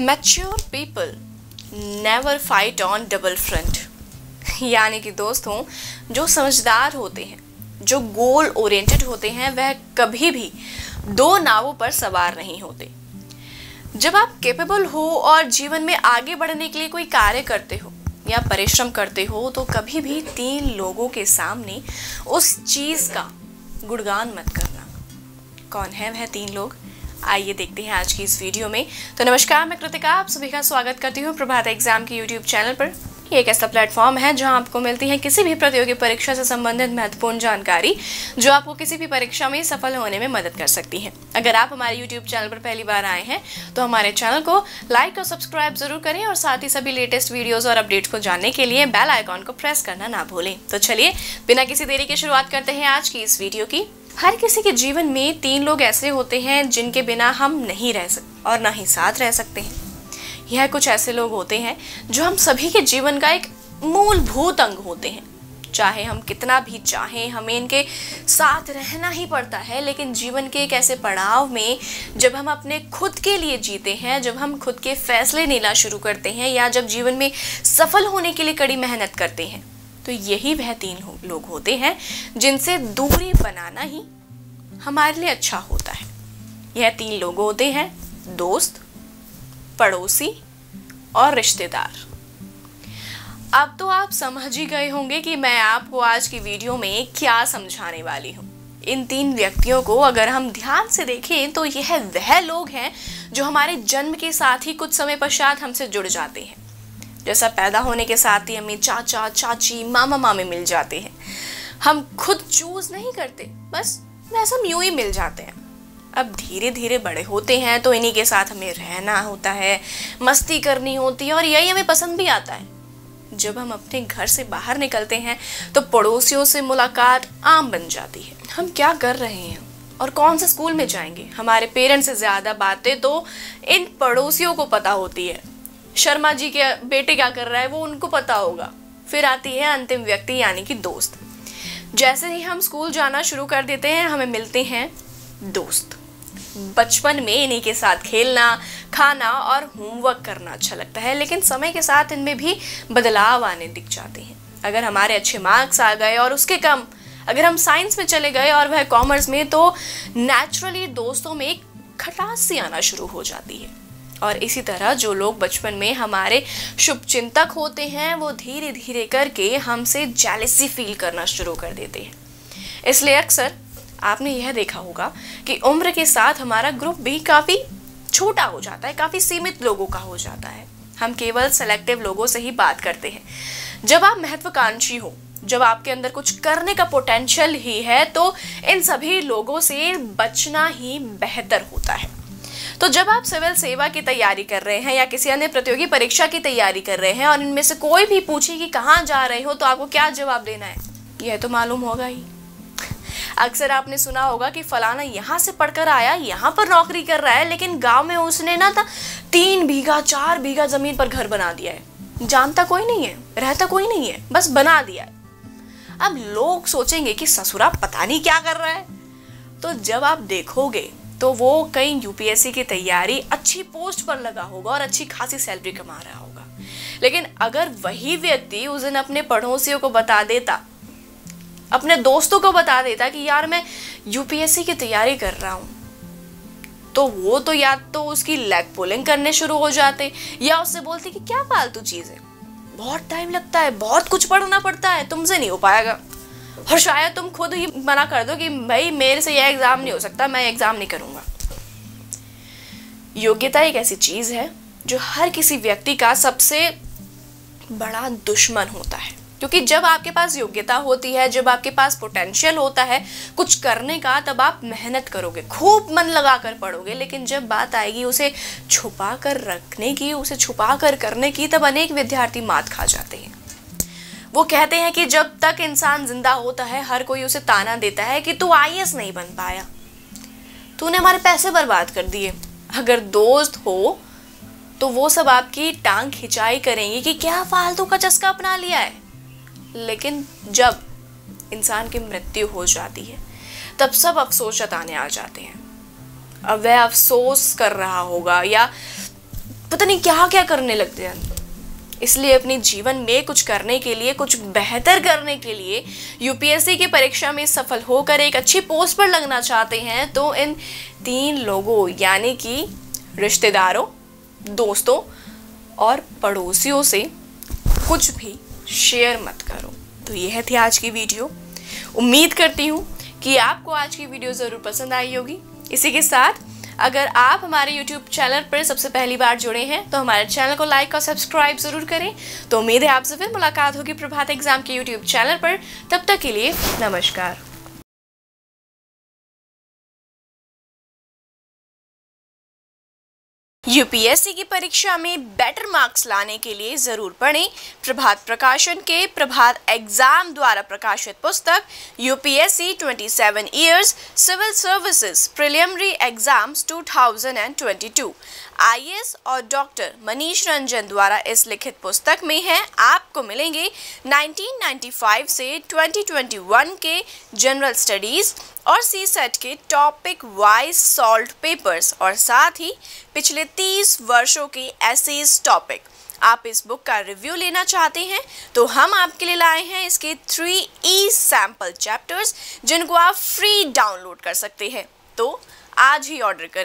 Mature people never fight on double front, यानी कि दोस्तों जो समझदार होते हैं, जो गोल ओरिएंटेड होते हैं, वह कभी भी दो नावों पर सवार नहीं होते। जब आप कैपेबल हो और जीवन में आगे बढ़ने के लिए कोई कार्य करते हो या परिश्रम करते हो तो कभी भी तीन लोगों के सामने उस चीज़ का गुणगान मत करना। कौन है वह तीन लोग, आइए देखते हैं आज की इस वीडियो में। तो नमस्कार, मैं कृतिका, आप सभी का स्वागत करती हूँ प्रभात एग्जाम के यूट्यूब चैनल पर। ये एक ऐसा प्लेटफॉर्म है जहाँ आपको मिलती है किसी भी प्रतियोगी परीक्षा से संबंधित महत्वपूर्ण जानकारी जो आपको किसी भी परीक्षा में सफल होने में मदद कर सकती है। अगर आप हमारे यूट्यूब चैनल पर पहली बार आए हैं तो हमारे चैनल को लाइक और सब्सक्राइब जरूर करें और साथ ही सभी लेटेस्ट वीडियोज़ और अपडेट्स को जानने के लिए बेल आइकॉन को प्रेस करना ना भूलें। तो चलिए बिना किसी देरी के शुरुआत करते हैं आज की इस वीडियो की। हर किसी के जीवन में तीन लोग ऐसे होते हैं जिनके बिना हम नहीं रह सकते और ना ही साथ रह सकते हैं। यह कुछ ऐसे लोग होते हैं जो हम सभी के जीवन का एक मूलभूत अंग होते हैं। चाहे हम कितना भी चाहें, हमें इनके साथ रहना ही पड़ता है। लेकिन जीवन के एक ऐसे पड़ाव में जब हम अपने खुद के लिए जीते हैं, जब हम खुद के फैसले लेना शुरू करते हैं या जब जीवन में सफल होने के लिए कड़ी मेहनत करते हैं, तो यही वह तीन लोग होते हैं जिनसे दूरी बनाना ही हमारे लिए अच्छा होता है। यह तीन लोग होते हैं दोस्त, पड़ोसी और रिश्तेदार। अब तो आप समझ ही गए होंगे कि मैं आपको आज की वीडियो में क्या समझाने वाली हूँ। इन तीन व्यक्तियों को अगर हम ध्यान से देखें तो यह वह लोग हैं जो हमारे जन्म के साथ ही कुछ समय पश्चात हमसे जुड़ जाते हैं। जैसा पैदा होने के साथ ही हमें चाचा चाची मामा मामी मिल जाते हैं। हम खुद चूज नहीं करते, बस वैसे हम यूं ही मिल जाते हैं। अब धीरे धीरे बड़े होते हैं तो इन्हीं के साथ हमें रहना होता है, मस्ती करनी होती है और यही हमें पसंद भी आता है। जब हम अपने घर से बाहर निकलते हैं तो पड़ोसियों से मुलाकात आम बन जाती है। हम क्या कर रहे हैं और कौन से स्कूल में जाएंगे, हमारे पेरेंट्स से ज़्यादा बातें तो इन पड़ोसियों को पता होती है। शर्मा जी के बेटे क्या कर रहा है वो उनको पता होगा। फिर आती है अंतिम व्यक्ति यानी कि दोस्त। जैसे ही हम स्कूल जाना शुरू कर देते हैं हमें मिलते हैं दोस्त। बचपन में इन्हीं के साथ खेलना, खाना और होमवर्क करना अच्छा लगता है, लेकिन समय के साथ इनमें भी बदलाव आने दिख जाते हैं। अगर हमारे अच्छे मार्क्स आ गए और उसके कम, अगर हम साइंस में चले गए और वह कॉमर्स में, तो नेचुरली दोस्तों में एक खटास सी आना शुरू हो जाती है। और इसी तरह जो लोग बचपन में हमारे शुभचिंतक होते हैं वो धीरे धीरे करके हमसे जेलसी फील करना शुरू कर देते हैं। इसलिए अक्सर आपने यह देखा होगा कि उम्र के साथ हमारा ग्रुप भी काफ़ी छोटा हो जाता है, काफ़ी सीमित लोगों का हो जाता है। हम केवल सेलेक्टिव लोगों से ही बात करते हैं। जब आप महत्वाकांक्षी हो, जब आपके अंदर कुछ करने का पोटेंशियल ही है, तो इन सभी लोगों से बचना ही बेहतर होता है। तो जब आप सिविल सेवा की तैयारी कर रहे हैं या किसी अन्य प्रतियोगी परीक्षा की तैयारी कर रहे हैं और इनमें से कोई भी पूछे कि कहाँ जा रहे हो तो आपको क्या जवाब देना है, यह तो मालूम होगा ही। अक्सर आपने सुना होगा कि फलाना यहाँ से पढ़कर आया, यहाँ पर नौकरी कर रहा है, लेकिन गांव में उसने ना 3 बीघा 4 बीघा ज़मीन पर घर बना दिया है। जानता कोई नहीं है, रहता कोई नहीं है, बस बना दिया है। अब लोग सोचेंगे कि ससुरा पता नहीं क्या कर रहा है। तो जब आप देखोगे तो वो कहीं यूपीएससी की तैयारी, अच्छी पोस्ट पर लगा होगा और अच्छी खासी सैलरी कमा रहा होगा। लेकिन अगर वही व्यक्ति उस दिन अपने पड़ोसियों को बता देता, अपने दोस्तों को बता देता कि यार मैं यूपीएससी की तैयारी कर रहा हूँ, तो वो तो या तो उसकी लेग पुलिंग करने शुरू हो जाते या उससे बोलते कि क्या फालतू चीज़ें, बहुत टाइम लगता है, बहुत कुछ पढ़ना पड़ता है, तुमसे नहीं हो पाएगा। और शायद तुम खुद ही मना कर दो कि भाई मेरे से यह एग्ज़ाम नहीं हो सकता, मैं एग्ज़ाम नहीं करूँगा। योग्यता एक ऐसी चीज़ है जो हर किसी व्यक्ति का सबसे बड़ा दुश्मन होता है, क्योंकि जब आपके पास योग्यता होती है, जब आपके पास पोटेंशियल होता है कुछ करने का, तब आप मेहनत करोगे, खूब मन लगा कर पढ़ोगे। लेकिन जब बात आएगी उसे छुपा कर रखने की, उसे छुपा कर करने की, तब अनेक विद्यार्थी मात खा जाते हैं। वो कहते हैं कि जब तक इंसान जिंदा होता है हर कोई उसे ताना देता है कि तू IAS नहीं बन पाया, तूने हमारे पैसे बर्बाद कर दिए। अगर दोस्त हो तो वो सब आपकी टांग खिंचाई करेंगे कि क्या फालतू का चस्का अपना लिया है। लेकिन जब इंसान की मृत्यु हो जाती है तब सब अफसोस जताने आ जाते हैं। अब वह अफसोस कर रहा होगा या पता नहीं क्या क्या करने लगते हैं। इसलिए अपने जीवन में कुछ करने के लिए, कुछ बेहतर करने के लिए, यूपीएससी की परीक्षा में सफल होकर एक अच्छी पोस्ट पर लगना चाहते हैं तो इन तीन लोगों यानी कि रिश्तेदारों, दोस्तों और पड़ोसियों से कुछ भी शेयर मत करो। तो यह थी आज की वीडियो। उम्मीद करती हूँ कि आपको आज की वीडियो ज़रूर पसंद आई होगी। इसी के साथ अगर आप हमारे YouTube चैनल पर सबसे पहली बार जुड़े हैं तो हमारे चैनल को लाइक और सब्सक्राइब ज़रूर करें। तो उम्मीद है आपसे फिर मुलाकात होगी प्रभात एग्जाम के YouTube चैनल पर। तब तक के लिए नमस्कार। यूपीएससी की परीक्षा में बेटर मार्क्स लाने के लिए ज़रूर पढ़ें प्रभात प्रकाशन के प्रभात एग्जाम द्वारा प्रकाशित पुस्तक UPSC 27 years civil services preliminary exams 2022 IAS और डॉक्टर मनीष रंजन द्वारा इस लिखित पुस्तक में है। आपको मिलेंगे 1995 से 2021 के जनरल स्टडीज़ और CSET के टॉपिक वाइज सॉल्ट पेपर्स और साथ ही पिछले 30 वर्षों के एसेज टॉपिक। आप इस बुक का रिव्यू लेना चाहते हैं तो हम आपके लिए लाए हैं इसके 3E सैम्पल चैप्टर्स जिनको आप फ्री डाउनलोड कर सकते हैं। तो आज ही ऑर्डर करें।